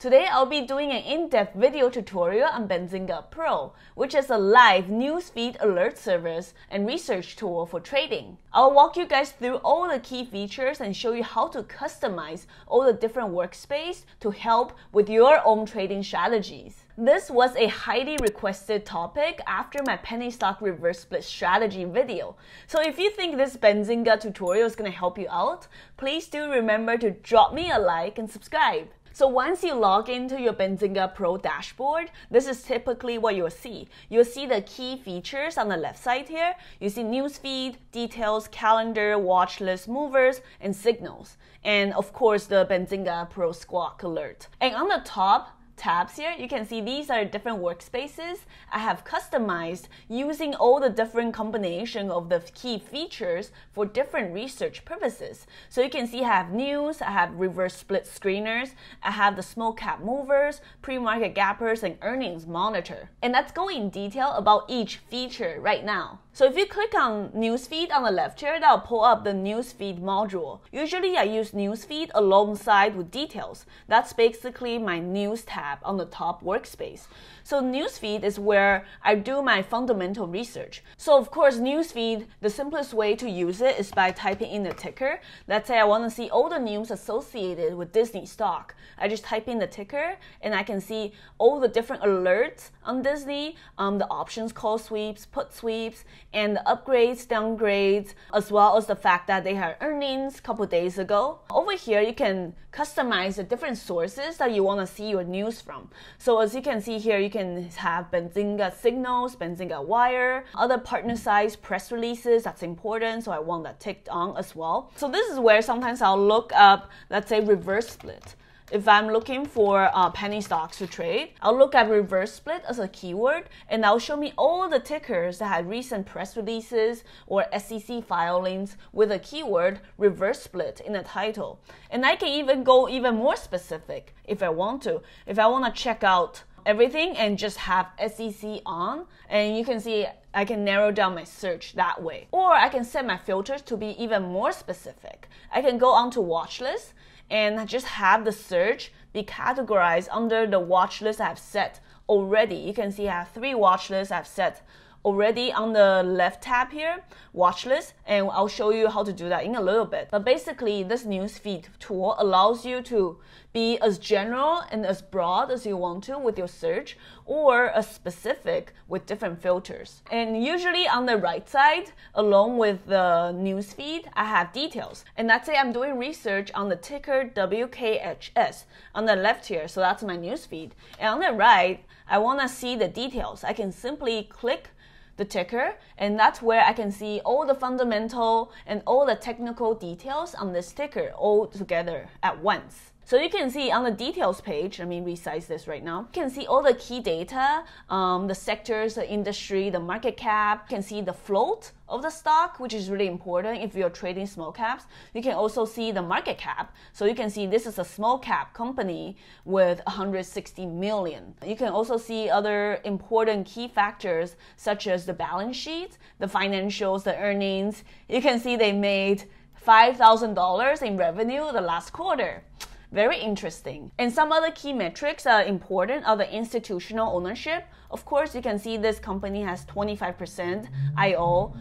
Today I'll be doing an in-depth video tutorial on Benzinga Pro, which is a live newsfeed alert service and research tool for trading. I'll walk you guys through all the key features and show you how to customize all the different workspace to help with your own trading strategies. This was a highly requested topic after my penny stock reverse split strategy video. So if you think this Benzinga tutorial is going to help you out, please do remember to drop me a like and subscribe. So once you log into your Benzinga Pro dashboard, this is typically what you'll see. You'll see the key features on the left side here. You see newsfeed, details, calendar, watch list, movers, and signals. And of course, the Benzinga Pro squawk alert. And on the top tabs here, you can see these are different workspaces I have customized using all the different combination of the key features for different research purposes. So you can see I have news, I have reverse split screeners, I have the small cap movers, pre-market gappers, and earnings monitor. And let's go in detail about each feature right now. So if you click on newsfeed on the left here, that'll pull up the newsfeed module. Usually I use newsfeed alongside with details. That's basically my news tab on the top workspace. So newsfeed is where I do my fundamental research. So of course newsfeed, the simplest way to use it is by typing in the ticker. Let's say I want to see all the news associated with Disney stock. I just type in the ticker and I can see all the different alerts on Disney, the options call sweeps, put sweeps, and the upgrades, downgrades, as well as the fact that they had earnings a couple days ago. Over here you can customize the different sources that you want to see your news from. So as you can see here, you can have Benzinga signals, Benzinga wire, other partner size press releases, that's important, so I want that ticked on as well. So this is where sometimes I'll look up, let's say reverse split. If I'm looking for penny stocks to trade, I'll look at reverse split as a keyword, and that'll show me all the tickers that had recent press releases or SEC filings with a keyword reverse split in the title. And I can even go even more specific if I want to. If I want to check out everything and just have SEC on, and you can see I can narrow down my search that way. Or I can set my filters to be even more specific. I can go on to watch list and just have the search be categorized under the watch list I've set already. You can see I have 3 watch lists I've set already on the left tab here, watch list, and I'll show you how to do that in a little bit. But basically, this newsfeed tool allows you to be as general and as broad as you want to with your search, or as specific with different filters. And usually on the right side, along with the newsfeed, I have details. And let's say I'm doing research on the ticker WKHS on the left here, so that's my newsfeed. And on the right, I want to see the details. I can simply click the ticker, and that's where I can see all the fundamental and all the technical details on this ticker all together at once. So you can see on the details page, let me resize this right now, you can see all the key data, the sectors, the industry, the market cap, you can see the float of the stock, which is really important if you're trading small caps. You can also see the market cap. So you can see this is a small cap company with 160 million. You can also see other important key factors such as the balance sheet, the financials, the earnings. You can see they made $5,000 in revenue the last quarter. Very interesting. And some other key metrics that are important are the institutional ownership. Of course, you can see this company has 25% IO.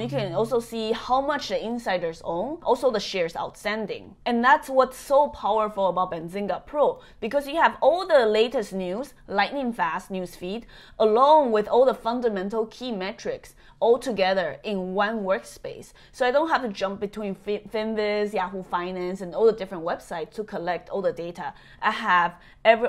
You can also see how much the insiders own, also the shares outstanding. And that's what's so powerful about Benzinga Pro, because you have all the latest news, lightning fast newsfeed, along with all the fundamental key metrics all together in one workspace. So I don't have to jump between Finviz, Yahoo Finance, and all the different websites to collect all the data. I have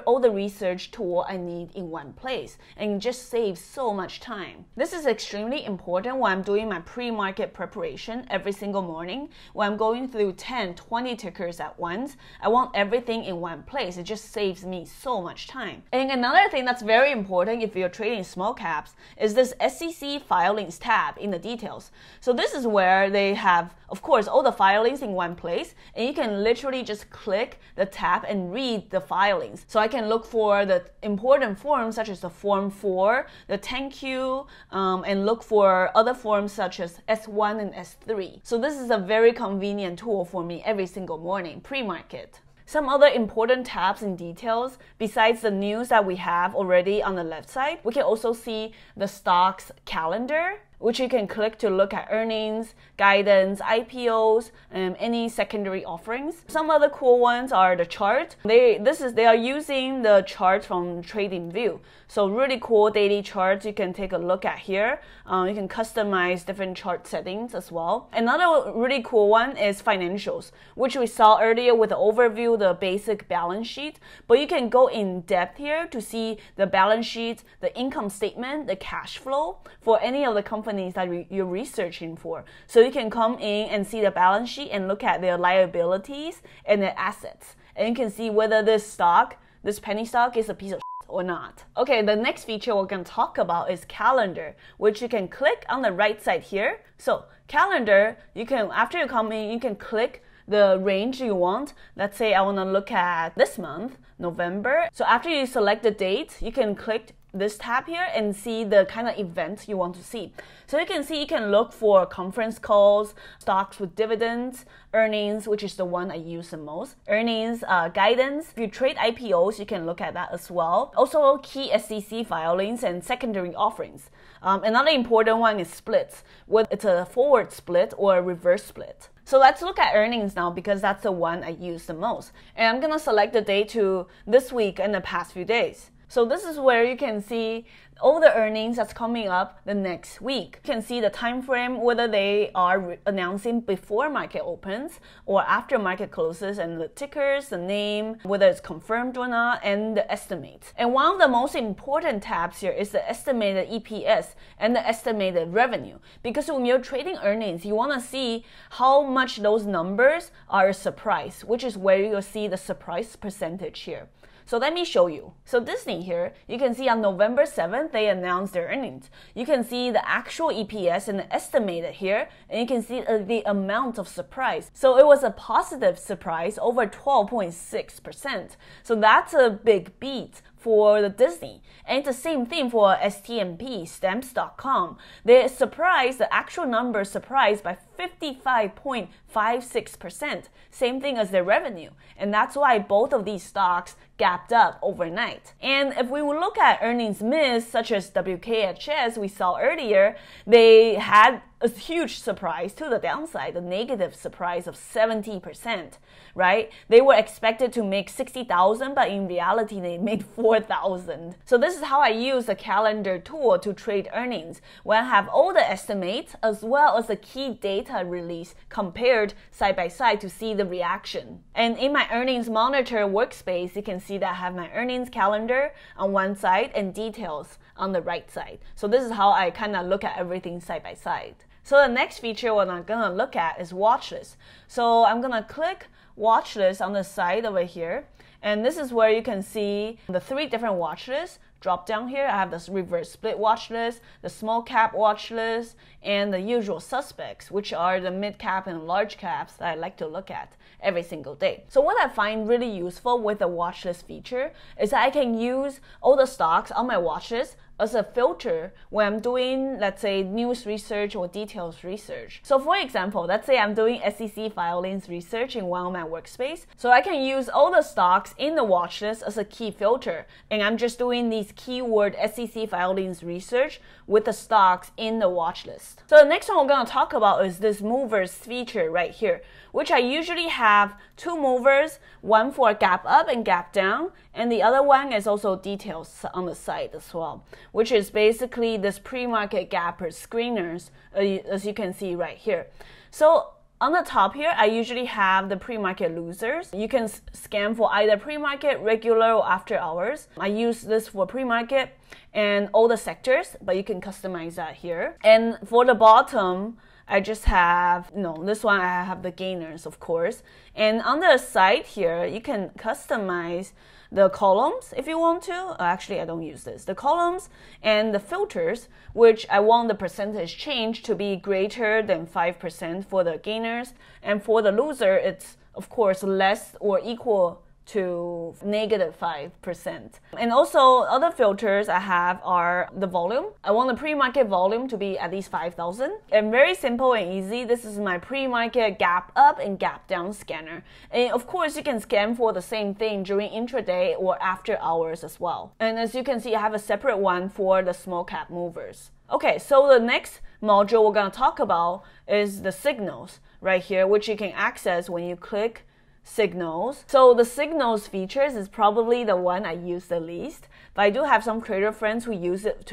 all the research tool I need in one place, and it just saves so much time. This is extremely important when I'm doing my pre-market preparation every single morning. When I'm going through 10, 20 tickers at once, I want everything in one place. It just saves me so much time. And another thing that's very important if you're trading small caps is this SEC filings tab in the details. So this is where they have, of course, all the filings in one place, and you can literally just click the tab and read the filings. So I can look for the important forms such as the Form 4, the 10Q, and look for other forms such as S1 and S3. So this is a very convenient tool for me every single morning, pre-market. Some other important tabs and details, besides the news that we have already on the left side, we can also see the stocks calendar, which you can click to look at earnings, guidance, IPOs, and any secondary offerings. Some other cool ones are the chart. They are using the chart from Trading View. So really cool daily charts you can take a look at here. You can customize different chart settings as well. Another really cool one is financials, which we saw earlier with the overview, the basic balance sheet, but you can go in depth here to see the balance sheet, the income statement, the cash flow for any of the companies that you're researching for. So you can come in and see the balance sheet and look at their liabilities and their assets. And you can see whether this stock, this penny stock, is a piece of shit or not. Okay, the next feature we're going to talk about is calendar, which you can click on the right side here. So calendar, you can, after you come in, you can click the range you want. Let's say I want to look at this month, November. So after you select the date, you can click this tab here and see the kind of events you want to see. So you can see you can look for conference calls, stocks with dividends, earnings, which is the one I use the most, earnings, guidance. If you trade IPOs, you can look at that as well. Also key SEC filings and secondary offerings. Another important one is splits, whether it's a forward split or a reverse split. So let's look at earnings now because that's the one I use the most. And I'm gonna select the day to this week and the past few days. So this is where you can see all the earnings that's coming up the next week. You can see the time frame, whether they are announcing before market opens or after market closes, and the tickers, the name, whether it's confirmed or not, and the estimates. And one of the most important tabs here is the estimated EPS and the estimated revenue. Because when you're trading earnings, you want to see how much those numbers are a surprise, which is where you'll see the surprise percentage here. So let me show you. So Disney here, you can see on November 7th, they announced their earnings. You can see the actual EPS and the estimated here, and you can see the amount of surprise. So it was a positive surprise, over 12.6%. So that's a big beat for the Disney. And it's the same thing for STMP, stamps.com. They're surprised, the actual number surprised by 55.56%, same thing as their revenue. And that's why both of these stocks gapped up overnight. And if we look at earnings miss, such as WKHS we saw earlier, they had a huge surprise to the downside, a negative surprise of 70%, right? They were expected to make 60,000, but in reality they made 4,000. So this is how I use the calendar tool to trade earnings, where I have all the estimates as well as the key data release compared side by side to see the reaction. And in my earnings monitor workspace, you can see that I have my earnings calendar on one side and details on the right side. So this is how I kind of look at everything side by side. So the next feature what I'm gonna look at is watch list. So I'm gonna click watch list on the side over here, and this is where you can see the three different watch lists. Drop down here, I have this reverse split watch list, the small cap watch list, and the usual suspects, which are the mid cap and large caps that I like to look at every single day. So what I find really useful with the watch list feature is that I can use all the stocks on my watch list as a filter when I'm doing, let's say, news research or details research. So for example, let's say I'm doing SEC filings research in one of my workspace. So I can use all the stocks in the watch list as a key filter, and I'm just doing these keyword SEC filings research with the stocks in the watch list. So the next one we're gonna talk about is this movers feature right here, which I usually have two movers, one for gap up and gap down, and the other one is also details on the side as well, which is basically this pre-market gapper screeners, as you can see right here. So on the top here, I usually have the pre-market losers. You can scan for either pre-market, regular, or after hours. I use this for pre-market and all the sectors, but you can customize that here. And for the bottom, I just have, this one I have the gainers, of course. And on the side here, you can customize the columns if you want to. Actually, I don't use this. The columns and the filters, which I want the percentage change to be greater than 5% for the gainers. And for the loser, it's, of course, less or equal to negative 5%. And also other filters I have are the volume. I want the pre-market volume to be at least 5,000. And very simple and easy, this is my pre-market gap up and gap down scanner. And of course you can scan for the same thing during intraday or after hours as well. And as you can see, I have a separate one for the small cap movers. Okay, so the next module we're going to talk about is the signals right here, which you can access when you click signals. So the signals features is probably the one I use the least, but I do have some trader friends who use it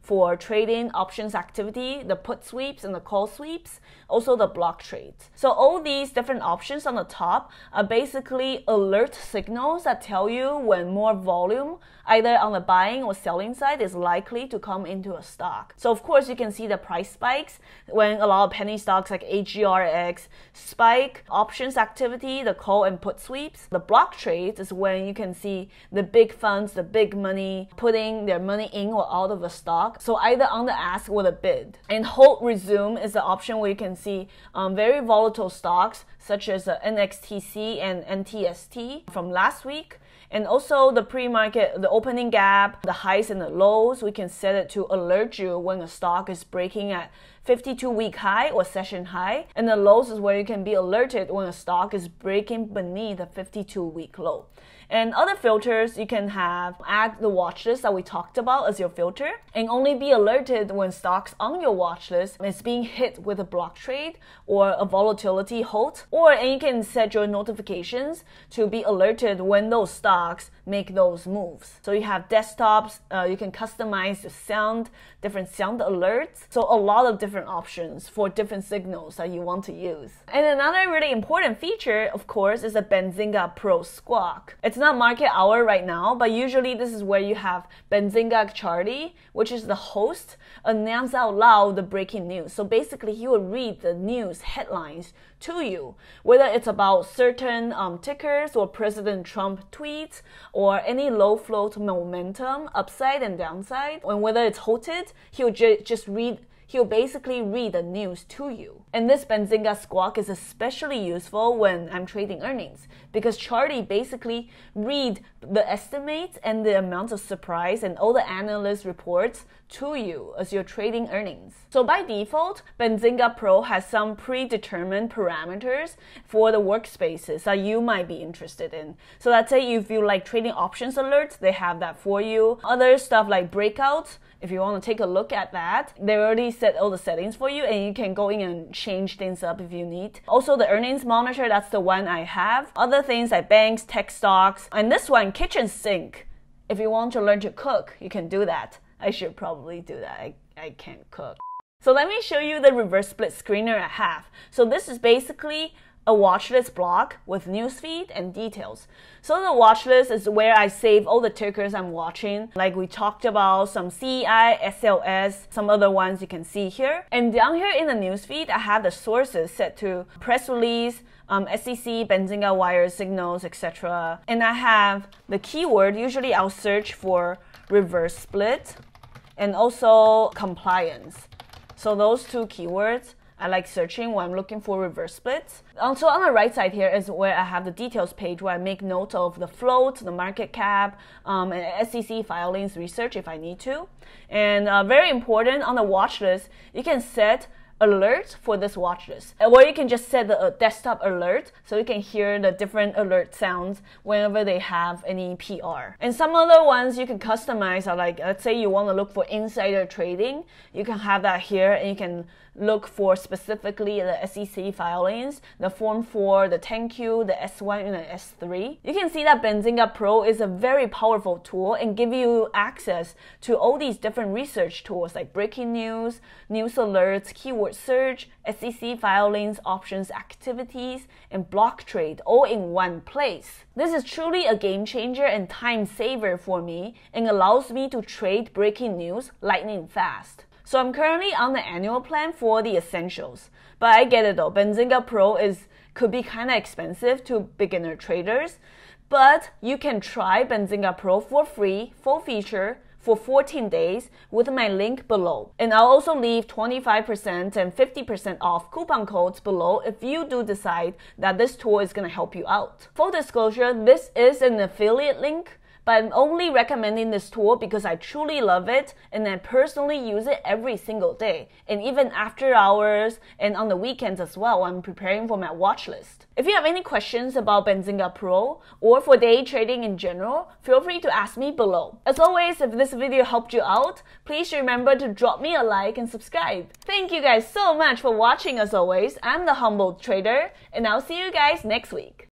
for trading options activity, the put sweeps and the call sweeps, also the block trades. So all these different options on the top are basically alert signals that tell you when more volume, either on the buying or selling side, is likely to come into a stock. So of course you can see the price spikes when a lot of penny stocks like AGRX spike, options activity, the call and put sweeps. The block trades is when you can see the big funds, the big money, putting their money in or out of a stock, so either on the ask or the bid. And hold resume is the option where you can see very volatile stocks such as NXTC and NTST from last week. And also the pre-market, the opening gap, the highs and the lows, we can set it to alert you when a stock is breaking at 52-week high or session high. And the lows is where you can be alerted when a stock is breaking beneath a 52-week low. And other filters you can have, add the watch list that we talked about as your filter, and only be alerted when stocks on your watch list is being hit with a block trade or a volatility halt. And you can set your notifications to be alerted when those stocks make those moves. So you have desktops, you can customize the sound, different sound alerts. So a lot of different options for different signals that you want to use. And another really important feature, of course, is the Benzinga Pro Squawk. It's not market hour right now, but usually this is where you have Benzinga Charlie, which is the host, announce out loud the breaking news. So basically he will read the news headlines to you, whether it's about certain tickers or President Trump tweets or any low float momentum, upside and downside, and whether it's halted, he'll basically read the news to you. And this Benzinga Squawk is especially useful when I'm trading earnings, because Charlie basically read the estimates and the amount of surprise and all the analyst reports to you as you're trading earnings. So by default, Benzinga Pro has some predetermined parameters for the workspaces that you might be interested in. So let's say if you like trading options alerts, they have that for you. Other stuff like breakouts, if you want to take a look at that, they already set all the settings for you, and you can go in and change things up if you need. Also the earnings monitor, that's the one I have. Other things like banks, tech stocks, and this one, kitchen sink. If you want to learn to cook, you can do that. I should probably do that. I can't cook. So let me show you the reverse split screener I have. So this is basically a watchlist block with newsfeed and details. So the watchlist is where I save all the tickers I'm watching, like we talked about, some CEI, SLS, some other ones you can see here. And down here in the newsfeed, I have the sources set to press release, SEC, Benzinga wire signals, etc. And I have the keyword. Usually I'll search for reverse split and also compliance. So those two keywords I like searching when I'm looking for reverse splits. Also on the right side here is where I have the details page, where I make note of the float, the market cap, and SEC filings research if I need to. And very important, on the watch list, you can set alerts for this watch list, or you can just set the desktop alert so you can hear the different alert sounds whenever they have any PR. And some other ones you can customize are like, let's say you want to look for insider trading, you can have that here, and you can look for specifically the SEC filings, the Form 4, the 10Q, the S1, and the S3. You can see that Benzinga Pro is a very powerful tool and give you access to all these different research tools like breaking news, news alerts, keyword search, SEC filings, options activities, and block trade all in one place. This is truly a game changer and time saver for me, and allows me to trade breaking news lightning fast. So I'm currently on the annual plan for the essentials, but I get it though, Benzinga Pro could be kind of expensive to beginner traders, but you can try Benzinga Pro for free, full feature, for 14 days with my link below. And I'll also leave 25% and 50% off coupon codes below if you do decide that this tool is going to help you out. Full disclosure, this is an affiliate link, but I'm only recommending this tool because I truly love it and I personally use it every single day, and even after hours and on the weekends as well when I'm preparing for my watch list. If you have any questions about Benzinga Pro or for day trading in general, feel free to ask me below. As always, if this video helped you out, please remember to drop me a like and subscribe. Thank you guys so much for watching as always. I'm the Humbled Trader and I'll see you guys next week.